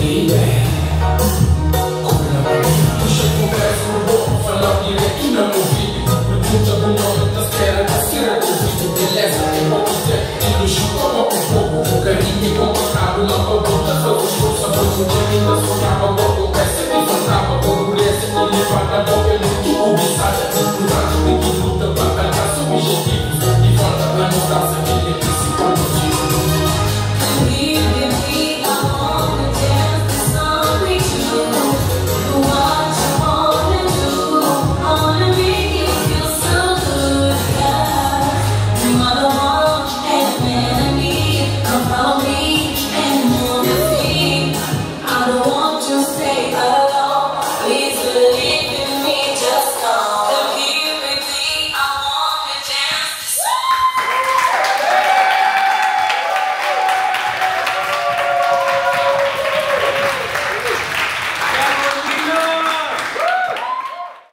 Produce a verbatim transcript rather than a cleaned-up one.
Baby,